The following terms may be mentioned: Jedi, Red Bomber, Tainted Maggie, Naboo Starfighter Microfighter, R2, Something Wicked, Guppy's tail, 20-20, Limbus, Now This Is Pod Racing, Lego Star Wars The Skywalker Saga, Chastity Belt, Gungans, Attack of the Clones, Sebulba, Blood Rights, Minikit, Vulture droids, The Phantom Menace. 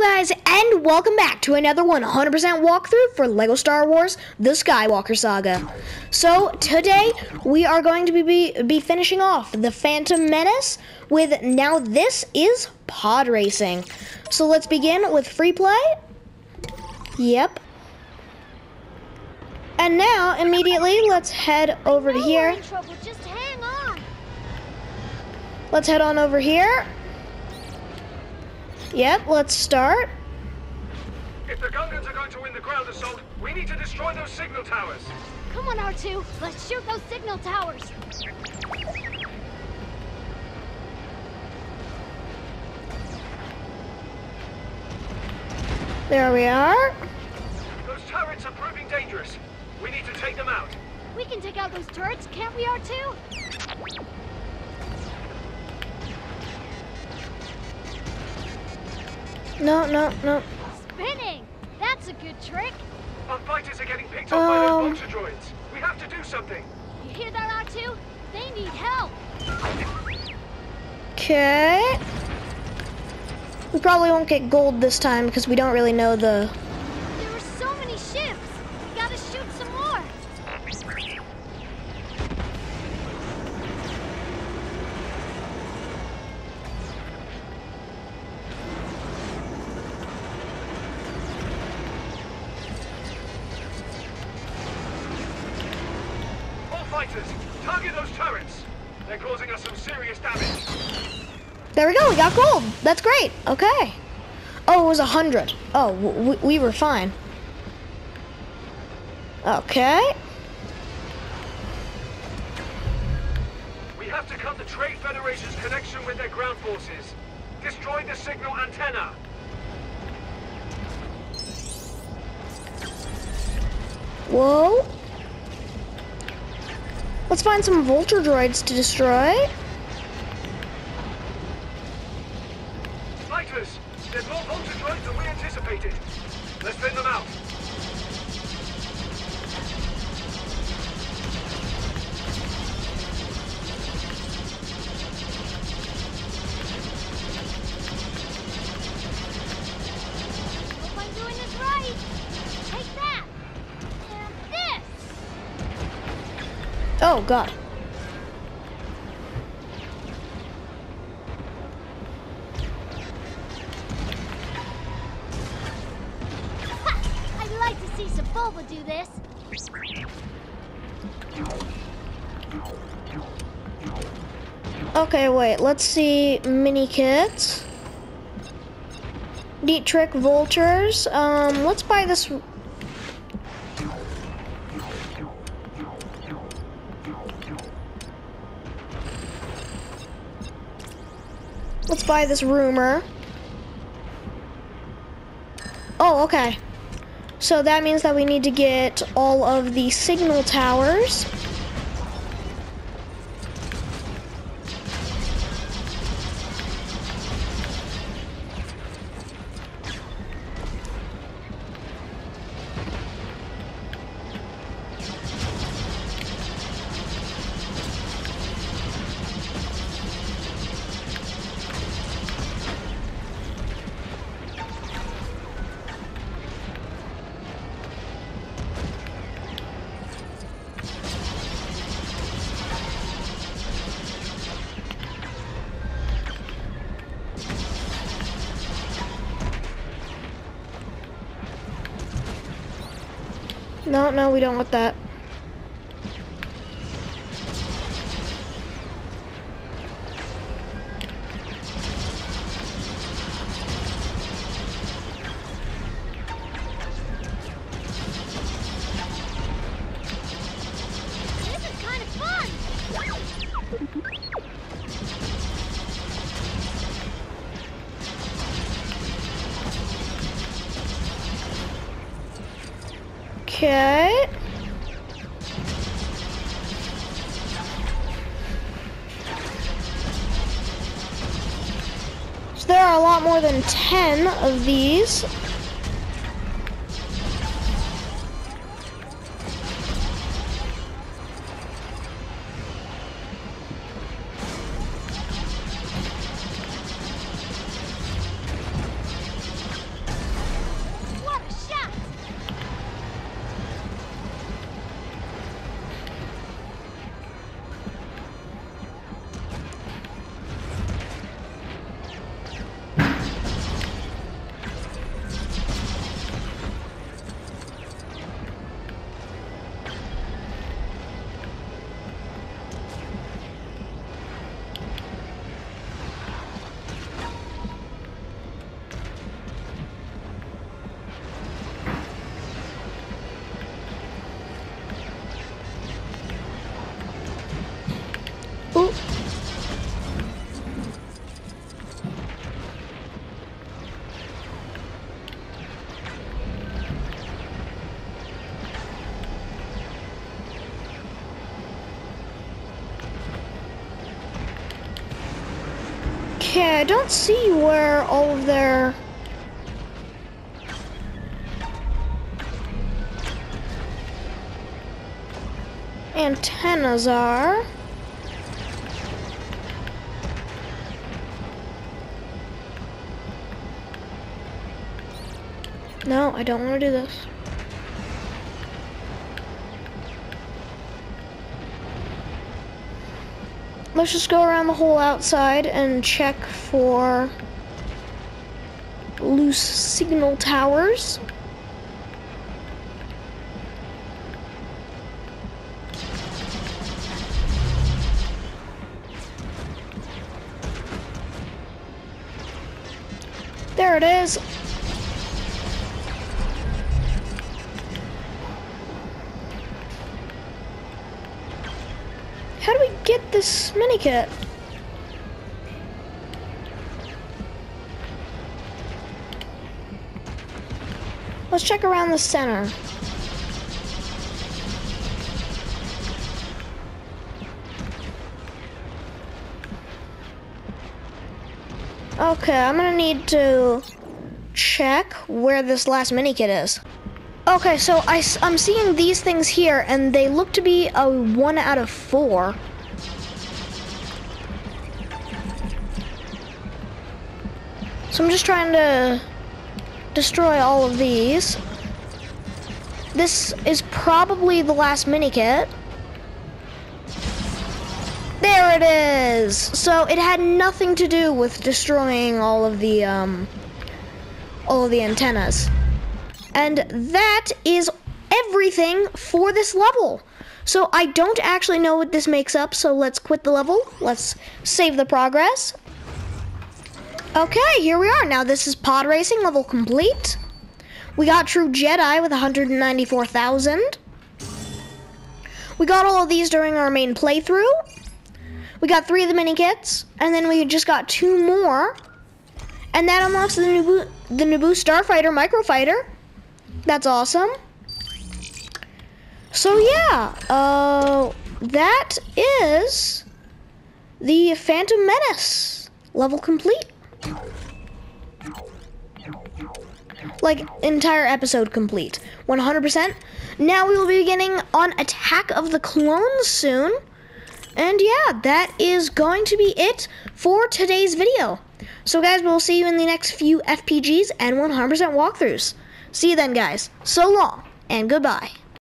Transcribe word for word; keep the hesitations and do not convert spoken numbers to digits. Hello guys, and welcome back to another one hundred percent walkthrough for Lego Star Wars The Skywalker Saga. So today we are going to be, be be finishing off The Phantom Menace with Now This Is Pod Racing. So let's begin with free play. Yep. And now immediately let's head over to here. Just hang on. Let's head on over here. Yep, let's start. If the Gungans are going to win the ground assault, we need to destroy those signal towers. Come on, R two. Let's shoot those signal towers. There we are. Those turrets are proving dangerous. We need to take them out. We can take out those turrets, can't we, R two? No, no, no. Spinning! That's a good trick. Our fighters are getting picked up um, by those Vulture droids. We have to do something. You hear that, R two? They need help. Okay. We probably won't get gold this time because we don't really know the... There were so many ships. We gotta shoot some more. Target those turrets. They're causing us some serious damage. There we go. We got gold. That's great. Okay. Oh, it was a hundred. Oh, we, we were fine. Okay. We have to cut the Trade Federation's connection with their ground forces. Destroy the signal antenna. Whoa. Let's find some Vulture droids to destroy. Fighters, there's more Vulture droids than we anticipated. Let's thin them out. Hope I'm doing this right. Take that. And this. Oh, God. I'd like to see Sebulba do this. Okay, wait. Let's see Minikit. Neat trick vultures. Um, let's buy this... Let's buy this rumor. Oh, okay. So that means that we need to get all of the signal towers. No, no, we don't want that. This is kind of fun. Okay. So there are a lot more than ten of these. I don't see where all of their... antennas are. No, I don't want to do this. Let's just go around the whole outside and check for loose signal towers. There it is. How do we get this Minikit? Let's check around the center. Okay, I'm gonna need to check where this last Minikit is. Okay, so I, I'm seeing these things here, and they look to be a one out of four. So I'm just trying to destroy all of these. This is probably the last Minikit. There it is! So it had nothing to do with destroying all of the, um, all of the antennas. And that is everything for this level. So I don't actually know what this makes up, so let's quit the level. Let's save the progress. Okay, here we are. Now This Is Pod Racing, level complete. We got True Jedi with one hundred ninety-four thousand. We got all of these during our main playthrough. We got three of the Minikits, and then we just got two more. And that unlocks the Naboo, the Naboo Starfighter Microfighter. That's awesome. So yeah, uh, that is The Phantom Menace, level complete. Like, entire episode complete, one hundred percent. Now we will be beginning on Attack of the Clones soon. And yeah, that is going to be it for today's video. So guys, we'll see you in the next few F P Gs and one hundred percent walkthroughs. See you then, guys. So long, and goodbye.